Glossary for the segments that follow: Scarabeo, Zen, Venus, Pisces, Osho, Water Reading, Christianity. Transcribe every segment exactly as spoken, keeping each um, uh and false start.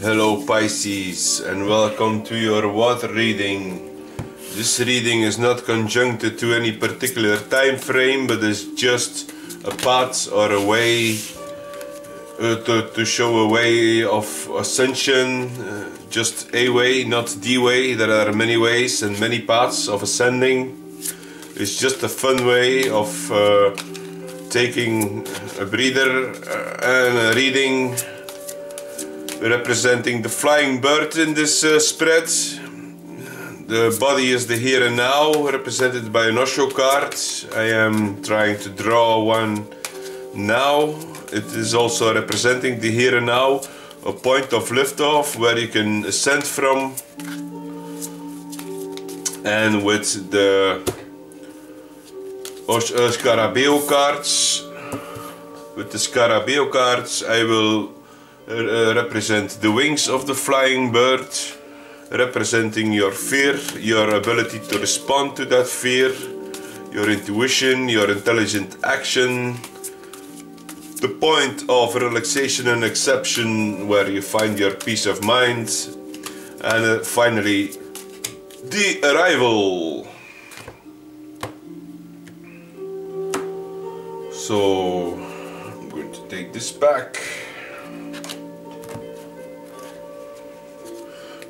Hello Pisces, and welcome to your water reading. This reading is not conjuncted to any particular time frame, but is just a path or a way uh, to, to show a way of ascension, uh, just a way, not the way. There are many ways and many paths of ascending. It's just a fun way of uh, taking a breather and a reading, representing the flying bird in this uh, spread. The body is the here and now, represented by an Osho card. I am trying to draw one now. It is also representing the here and now, a point of liftoff where you can ascend from. And with the Osho, uh, Scarabeo cards, with the Scarabeo cards, I will Uh, represent the wings of the flying bird, representing your fear, your ability to respond to that fear, your intuition, your intelligent action, the point of relaxation and exception where you find your peace of mind, and uh, finally the arrival. So I'm going to take this back.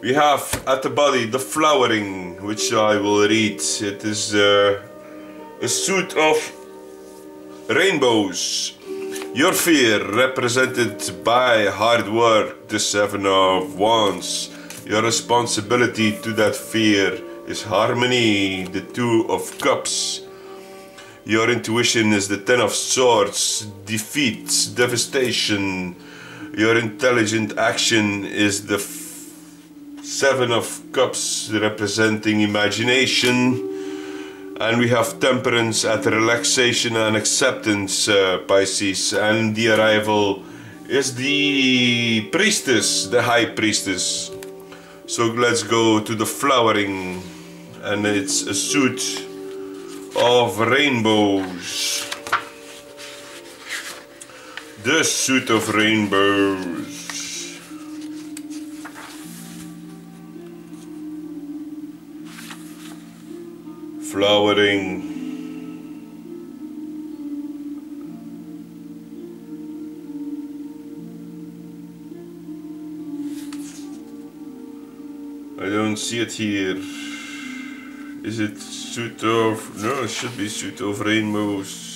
We have at the body the flowering, which I will read. It is uh, a suit of rainbows. Your fear, represented by hard work, the Seven of Wands. Your responsibility to that fear is harmony, the Two of Cups. Your intuition is the Ten of Swords, defeat, devastation. Your intelligent action is the Seven of Cups, representing imagination. And we have temperance at relaxation and acceptance, uh, Pisces. And the arrival is the priestess, the high priestess. So let's go to the flowering, and it's a suit of rainbows. The suit of rainbows. Flowering. I don't see it here. Is it suit of... no, it should be suit of rainbows.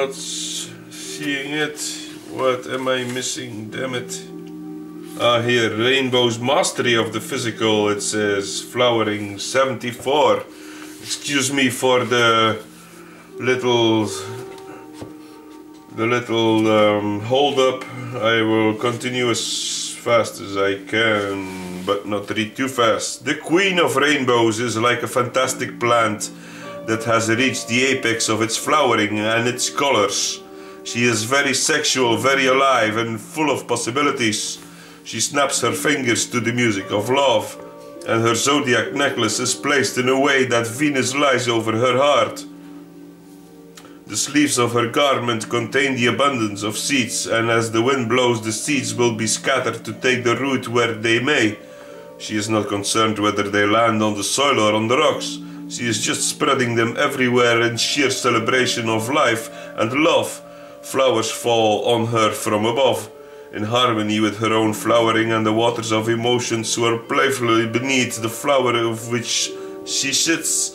Not seeing it. What am I missing? Damn it. Ah, here, rainbow's mastery of the physical. It says flowering seventy-four. Excuse me for the little the little um, hold up. I will continue as fast as I can, but not read too fast. The Queen of Rainbows is like a fantastic plant that has reached the apex of its flowering and its colors. She is very sexual, very alive, and full of possibilities. She snaps her fingers to the music of love, and her zodiac necklace is placed in a way that Venus lies over her heart. The sleeves of her garment contain the abundance of seeds, and as the wind blows, the seeds will be scattered to take the root where they may. She is not concerned whether they land on the soil or on the rocks. She is just spreading them everywhere in sheer celebration of life and love. Flowers fall on her from above, in harmony with her own flowering, and the waters of emotion swirl playfully beneath the flower of which she sits.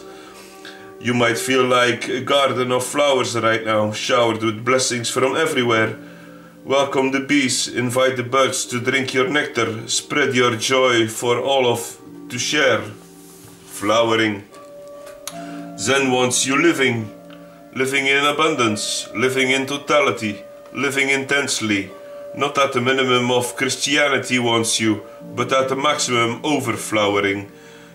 You might feel like a garden of flowers right now, showered with blessings from everywhere. Welcome the bees, invite the birds to drink your nectar, spread your joy for all of to share. Flowering. Zen wants you living, living in abundance, living in totality, living intensely, not at the minimum of Christianity wants you, but at the maximum overflowering.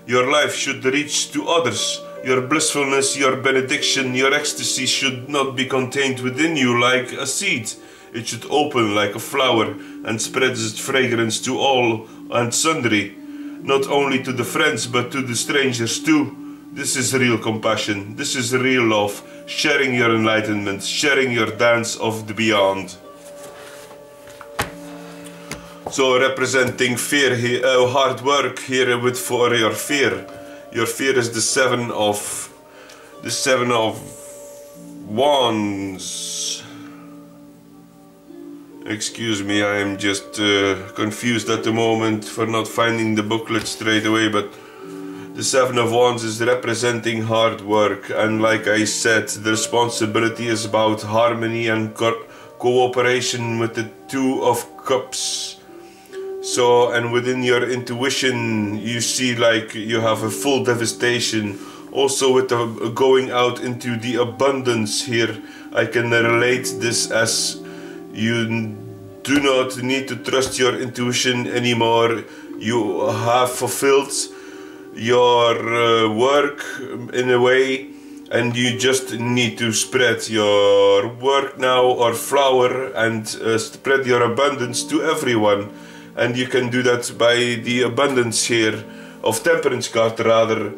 Your life should reach to others, your blissfulness, your benediction, your ecstasy should not be contained within you like a seed. It should open like a flower and spread its fragrance to all and sundry. not only to the friends but to the strangers too. This is real compassion, this is real love, sharing your enlightenment, sharing your dance of the beyond. So representing fear, he, uh, hard work here with for your fear. Your fear is the seven of the seven of wands. Excuse me, I am just uh, confused at the moment for not finding the booklet straight away, but the seven of wands is representing hard work, and like I said, the responsibility is about harmony and co cooperation with the two of cups. So, and within your intuition you see like you have a full devastation. Also with the going out into the abundance here, I can relate this as you do not need to trust your intuition anymore. You have fulfilled your uh, work in a way, and you just need to spread your work now or flower and uh, spread your abundance to everyone. And you can do that by the abundance here of Temperance card, rather,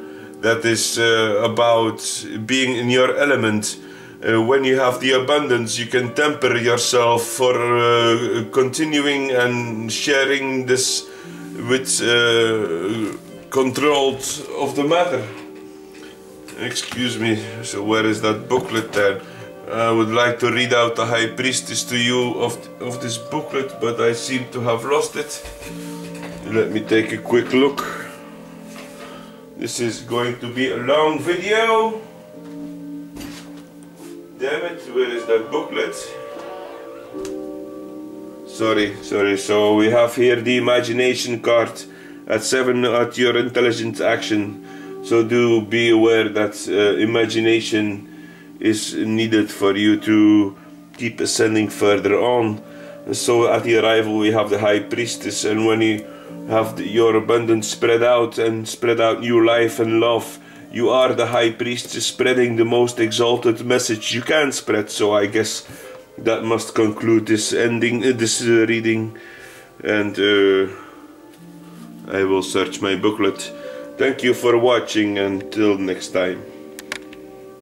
that is uh, about being in your element. Uh, when you have the abundance, you can temper yourself for uh, continuing and sharing this with uh, control of the matter. Excuse me, so where is that booklet then? I would like to read out the High Priestess to you of, of this booklet, but I seem to have lost it. Let me take a quick look. This is going to be a long video. Damn it, where is that booklet? Sorry, sorry, so we have here the imagination card at seven at your intelligent action. So do be aware that uh, imagination is needed for you to keep ascending further on. So at the arrival we have the High Priestess, and when you have the, your abundance spread out and spread out new life and love, you are the High Priestess spreading the most exalted message you can spread. So I guess that must conclude this ending, uh, this uh, reading, and uh, I will search my booklet. Thank you for watching, until next time.